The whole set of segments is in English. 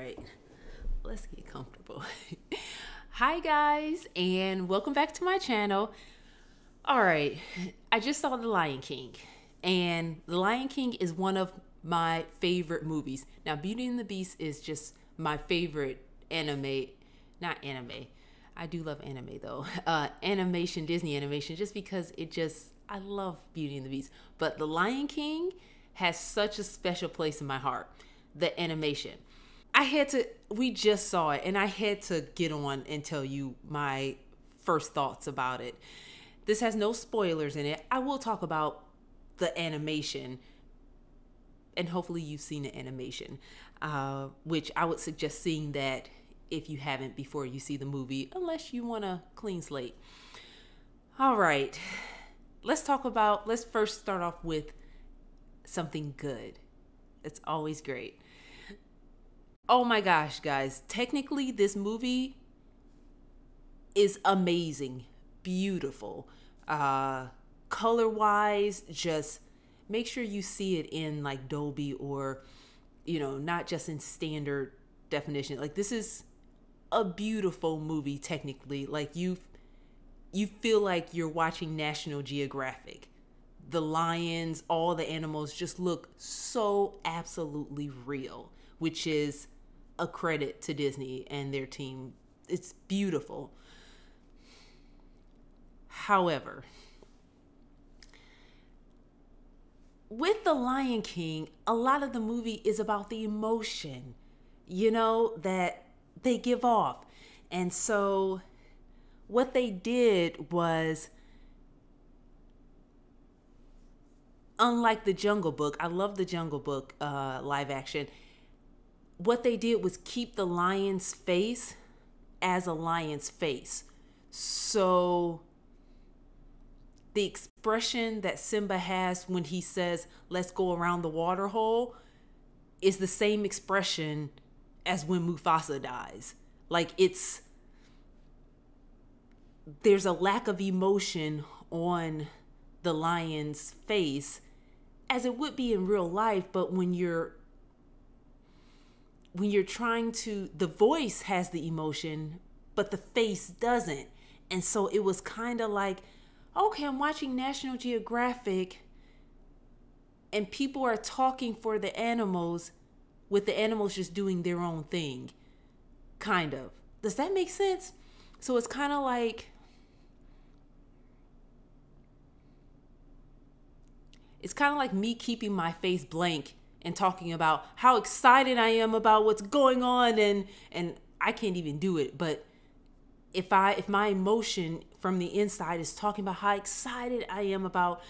right, let's get comfortable. Hi guys, and welcome back to my channel. All right, I just saw The Lion King, and The Lion King is one of my favorite movies. Now, Beauty and the Beast is just my favorite I do love anime though. Animation, Disney animation, just because I love Beauty and the Beast. But The Lion King has such a special place in my heart, the animation. We just saw it, and I had to get on and tell you my first thoughts about it. This has no spoilers in it. I will talk about the animation, and hopefully you've seen the animation, which I would suggest seeing that if you haven't before you see the movie, unless you want a clean slate. All right, let's first start off with something good. It's always great. Oh my gosh, guys, technically this movie is amazing, beautiful, color wise. Just make sure you see it in like Dolby, or, you know, not just in standard definition. Like, this is a beautiful movie technically. Like, you feel like you're watching National Geographic. The lions, all the animals just look so absolutely real, which is a credit to Disney and their team. It's beautiful. However, with The Lion King, a lot of the movie is about the emotion, you know, that they give off. And so what they did was, unlike The Jungle Book, I love The Jungle Book live action. What they did was keep the lion's face as a lion's face. So the expression that Simba has when he says, "Let's go around the water hole," is the same expression as when Mufasa dies. Like, there's a lack of emotion on the lion's face as it would be in real life, but when you're trying to, the voice has the emotion but the face doesn't. And so it was kind of like, okay, I'm watching National Geographic and people are talking for the animals with the animals just doing their own thing, kind of. Does that make sense? So it's kind of like, me keeping my face blank and talking about how excited I am about what's going on, and I can't even do it. But if my emotion from the inside is talking about how excited I am about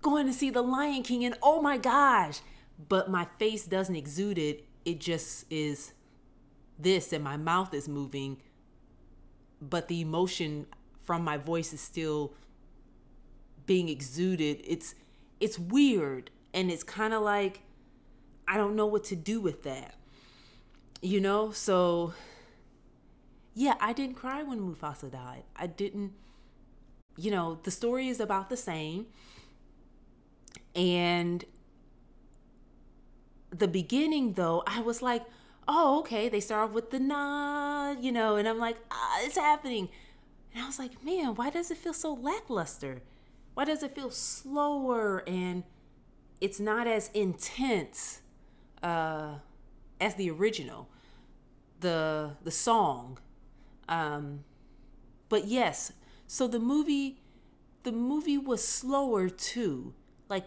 going to see The Lion King, and oh my gosh, but my face doesn't exude it, it just is this, and my mouth is moving, but the emotion from my voice is still being exuded. It's weird, and it's kind of like, I don't know what to do with that, you know? So yeah, I didn't cry when Mufasa died. I didn't, you know, the story is about the same. And the beginning though, I was like, oh, okay, they start off with the nod, you know, and I'm like, ah, it's happening. And I was like, man, why does it feel so lackluster? Why does it feel slower, and it's not as intense as the original, the song. But yes, so the movie was slower too. Like,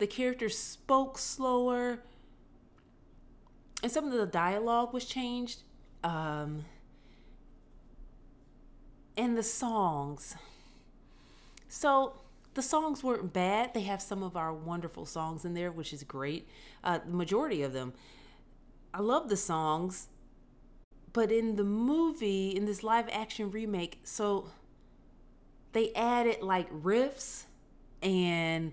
the characters spoke slower, and some of the dialogue was changed, and the songs. So the songs weren't bad. They have some of our wonderful songs in there, which is great. The majority of them. I love the songs. But in the movie, in this live action remake, so they added like riffs, and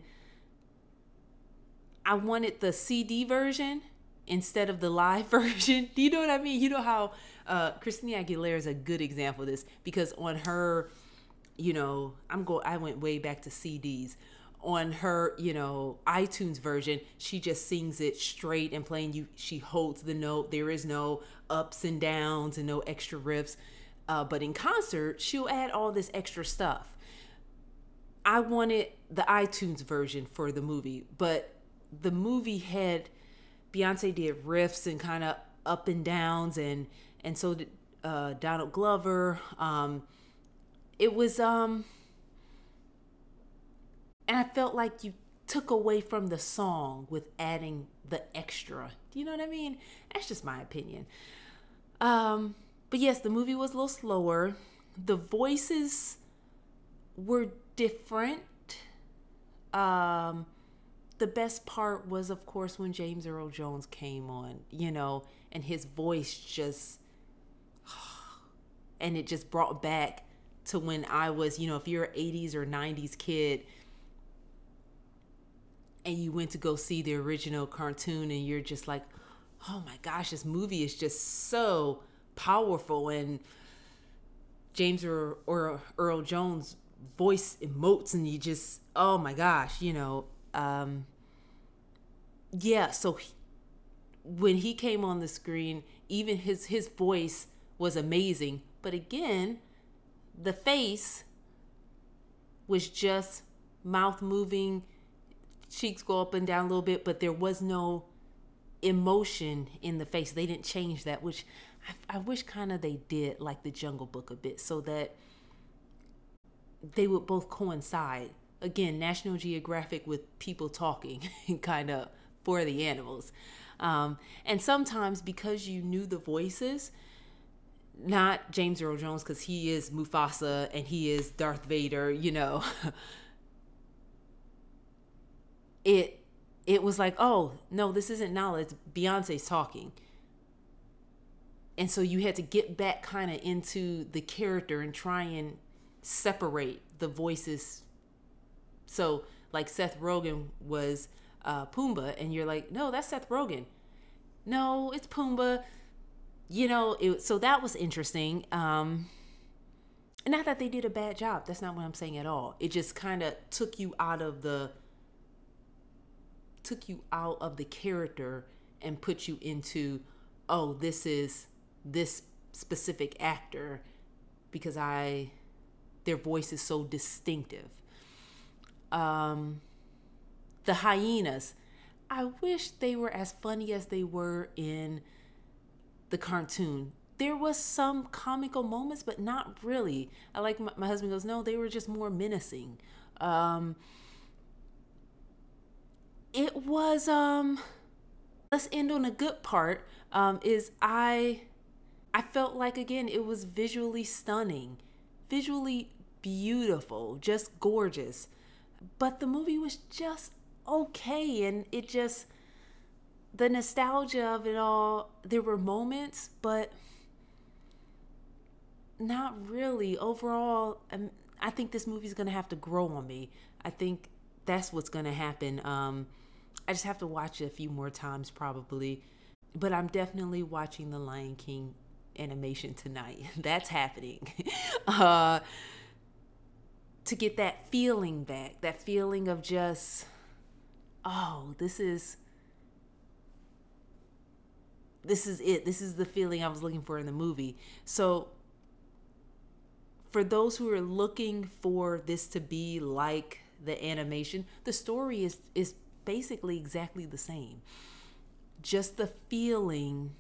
I wanted the CD version instead of the live version. Do you know what I mean? You know how Christina Aguilera is a good example of this, because on her, you know, I went way back to CDs. on her, you know, iTunes version, she just sings it straight and plain. She holds the note. There is no ups and downs and no extra riffs. But in concert, she'll add all this extra stuff. I wanted the iTunes version for the movie, but the movie had, Beyonce did riffs and kind of up and downs, and so did Donald Glover. It was, and I felt like you took away from the song with adding the extra. Do you know what I mean? That's just my opinion. But yes, the movie was a little slower. The voices were different. The best part was, of course, when James Earl Jones came on, you know, and his voice just, and it just brought back to when I was, you know, if you're an 80s or 90s kid and you went to go see the original cartoon and you're just like, oh my gosh, this movie is just so powerful, and James Earl Jones' voice emotes, and you just, oh my gosh, you know, yeah. So when he came on the screen, even his voice was amazing, but again, the face was just mouth moving, cheeks go up and down a little bit, but there was no emotion in the face. They didn't change that, which I wish kind of they did, like the Jungle Book a bit, so that they would both coincide. Again, National Geographic with people talking kind of for the animals. And sometimes because you knew the voices, not James Earl Jones, because he is Mufasa and he is Darth Vader, you know, it was like, oh, no, this isn't knowledge. Beyonce's talking. And so you had to get back kind of into the character and try and separate the voices. So like Seth Rogen was Pumbaa, and you're like, no, that's Seth Rogen. No, it's Pumbaa. You know, so that was interesting. Not that they did a bad job. That's not what I'm saying at all. It just kind of took you out of the character and put you into, oh, this is this specific actor, because their voice is so distinctive. The hyenas, I wish they were as funny as they were in the cartoon. There was some comical moments, but not really. I like my husband goes, no, they were just more menacing. It was, let's end on a good part, is I felt like, again, it was visually stunning, visually beautiful, just gorgeous. But the movie was just okay, and it just, the nostalgia of it all, there were moments, but not really. Overall, I think this movie's going to have to grow on me. I think that's what's going to happen. I just have to watch it a few more times probably, but I'm definitely watching The Lion King animation tonight. That's happening. To get that feeling back, that feeling of just, oh, this is it. This is the feeling I was looking for in the movie. So for those who are looking for this to be like the animation, the story is basically exactly the same. Just the feeling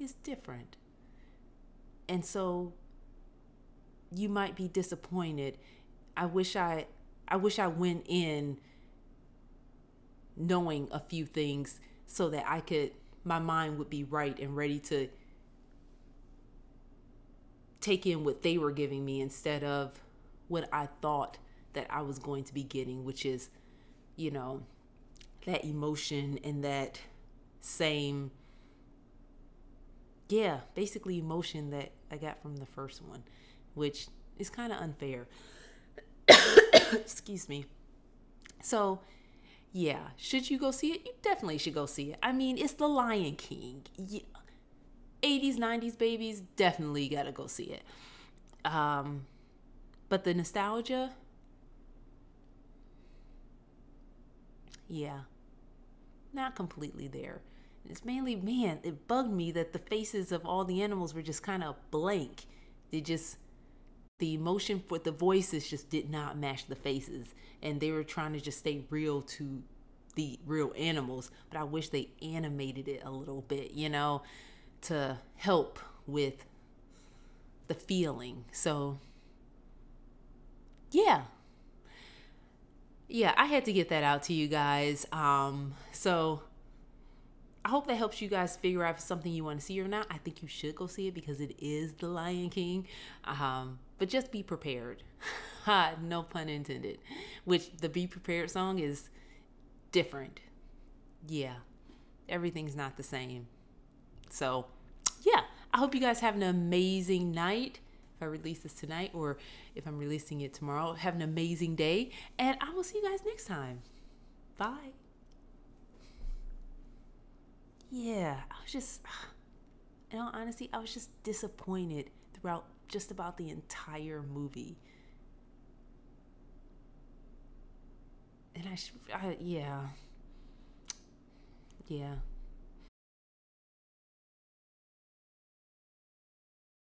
is different. And so you might be disappointed. I wish I went in knowing a few things so that my mind would be right and ready to take in what they were giving me instead of what I thought that I was going to be getting, which is, you know, that emotion and that same, yeah, basically emotion that I got from the first one, which is kind of unfair. Excuse me. So, yeah, should you go see it? You definitely should go see it. I mean, it's The Lion King. Yeah. 80s, 90s babies, definitely gotta go see it. But the nostalgia, yeah, not completely there. It's mainly, man, it bugged me that the faces of all the animals were just kind of blank. They just, the emotion for the voices just did not match the faces. And they were trying to just stay real to the real animals. But I wish they animated it a little bit, you know, to help with the feeling. So, yeah. Yeah, I had to get that out to you guys. So I hope that helps you guys figure out if something you want to see or not. I think you should go see it because it is The Lion King. But just be prepared. No pun intended. Which the Be Prepared song is different. Yeah. Everything's not the same. So, yeah. I hope you guys have an amazing night. If I release this tonight or if I'm releasing it tomorrow, have an amazing day. And I will see you guys next time. Bye. Yeah, I was just, in all honesty, I was just disappointed throughout just about the entire movie. And yeah.